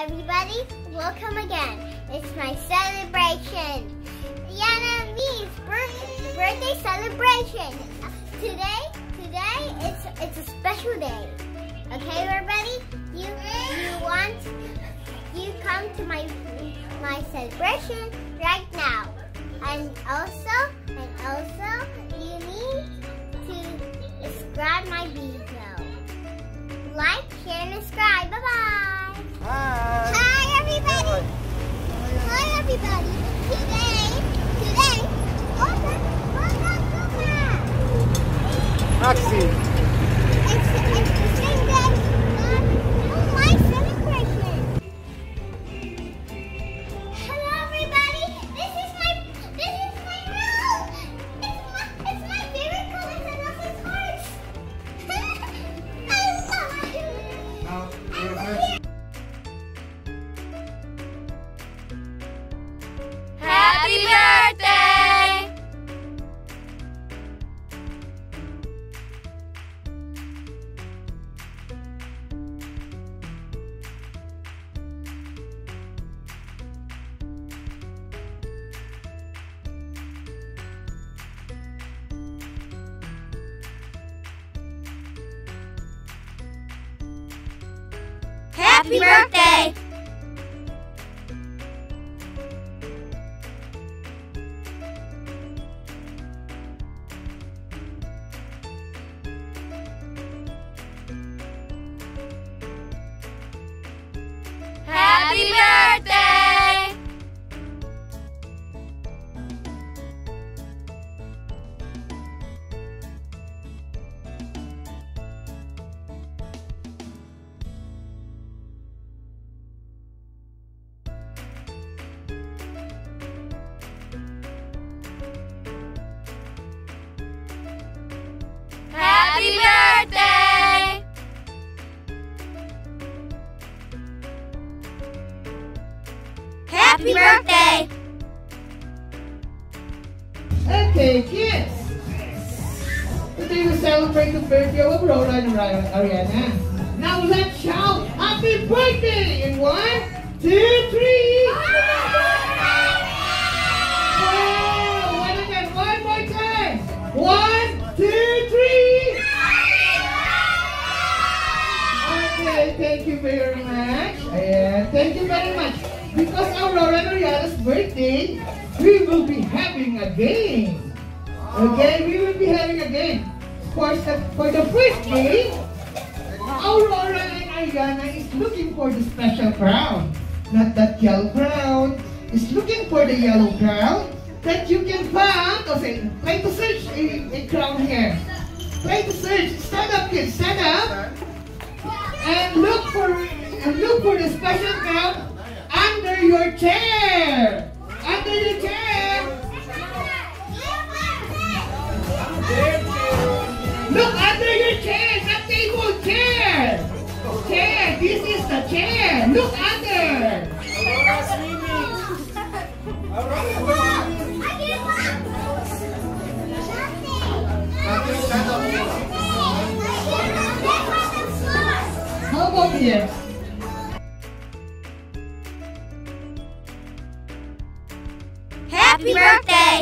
Everybody, welcome again. It's my celebration. Diana and me's birthday celebration. Today it's a special day. Okay, everybody? You come to my celebration right now. And also you need to subscribe my video. Like, share, and subscribe. Bye-bye. Hi. Hi, everybody. Hi, everybody. Today. Welcome to class. It's the same day. My celebration. Hello, everybody. This is my room. It's my favorite color, and else's hearts. I love it. Happy birthday! Happy birthday! Happy birthday! Happy birthday! Happy birthday! Okay, kids! Today we celebrate the birthday of Aurora and Auriana. Now let's shout happy birthday in 1, 2, 3! Oh, one more time! 1, 2, 3! Okay, thank you very much. And thank you very much. Because Aurora and Auriana's birthday, we will be having a game. Okay, we will be having a game. For the first game, Aurora and Auriana is looking for the special crown. Not that yellow crown. It's looking for the yellow crown that you can find. Okay, try to search a crown here. Try to search. Stand up, kids. Stand up. And look for the special crown. Under your chair. Look under your chair, not table, chair. Chair, this is the chair. Look under. How about here? Happy birthday!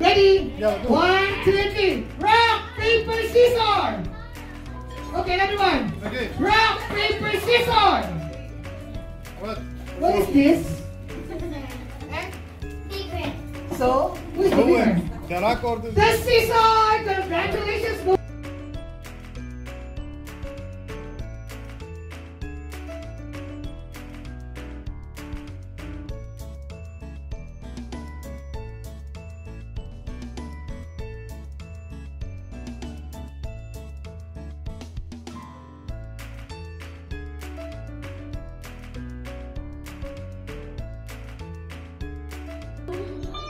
Ready? No, 1, 2, 3. Rock, paper, scissors! Okay, another one. Okay. Rock, paper, scissors. What is this? Secret. So, who's the winner? The scissors. Congratulations.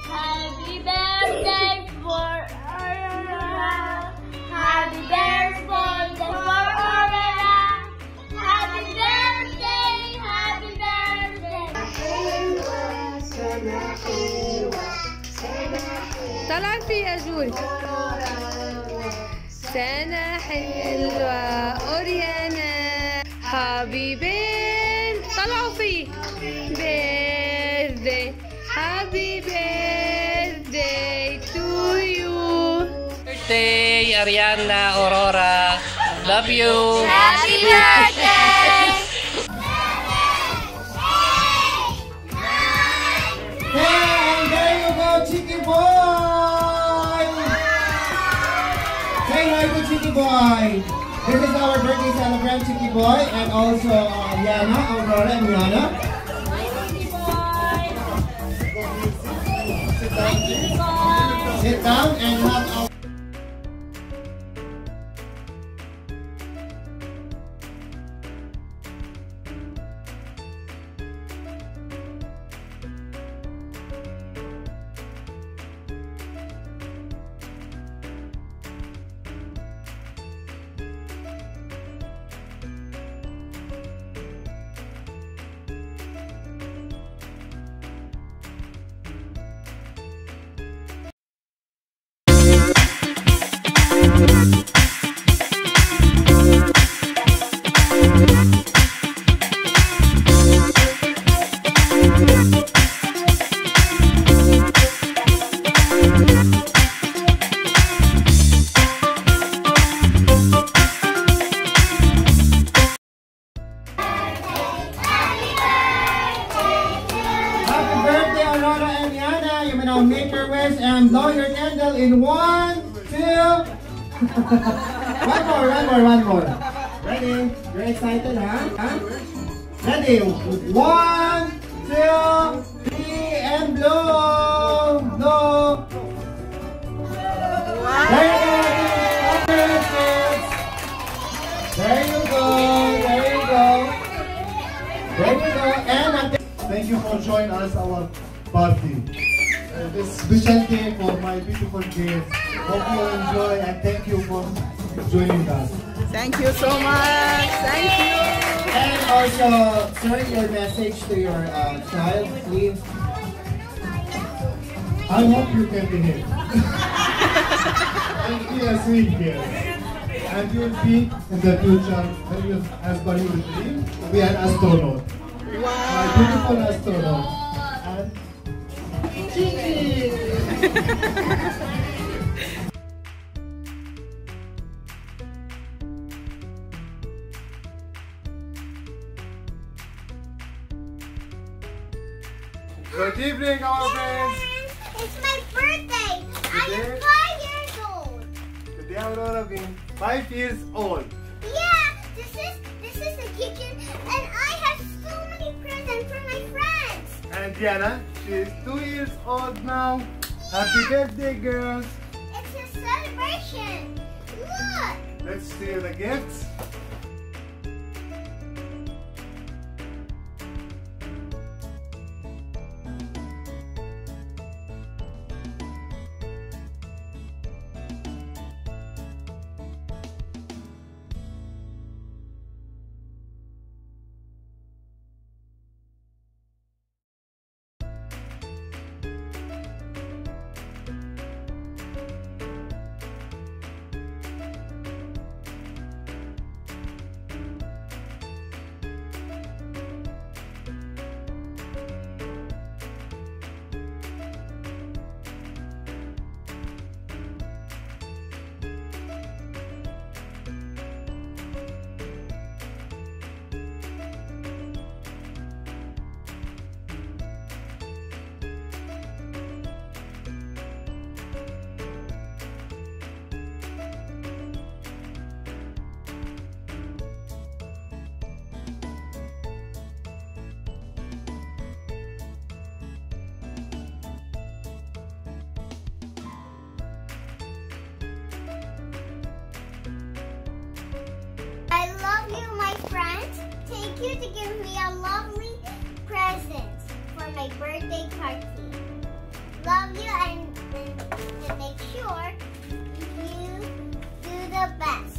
Happy birthday for Aurora. يا جوري. سنة حلوة أوريانا. هابي بيرث، طلعوا فيه. بيرثداي، هابي بيرثداي تو يو. بيرثداي أوريانا أورورا. Love you. Happy birthday. Hey, there you go, Tiki Boy. Say hi to Tiki Boy. This is our birthday celebrant, Tiki Boy, and also Diana, Aurora, and Diana. Hi, Tiki Boy. Sit down. Hi, Tiki Boy. Sit down and have our. Now make your wish and blow your candle in 1, 2. one more. Ready? You're excited, huh? Ready? 1, 2, 3, and blow. Blow. There you go. And thank you for joining us our party. This special day for my beautiful kids. Hope you enjoy and thank you for joining us. Thank you so much. Thank you. And also, send your message to your child, please. I hope you can behave. And be a sweet girl. And you will be in the future as per your dream. We are astronaut. Wow. My beautiful astronaut. Good evening, our friends. It's my birthday. Today, I'm 5 years old. Today, Aurora being 5 years old. Yeah, this is the kitchen, and I have so many presents from my friends. And Diana, she's 2 years old now. Yeah. Happy birthday, girls! It's a celebration. Look. Let's see the gifts. Thank you to give me a lovely present for my birthday party. Love you and make sure you do the best.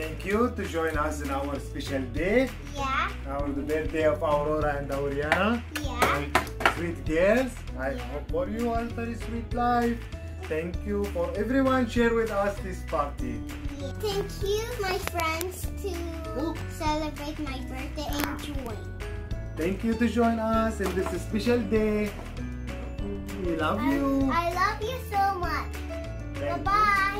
Thank you to join us in our special day. Yeah. Our birthday of Aurora and Auriana. Yeah. And sweet girls. I hope for you a very sweet life. Thank you for everyone share with us this party. Thank you, my friends, to celebrate my birthday and join. Thank you to join us in this special day. We love you. I love you so much. Bye-bye.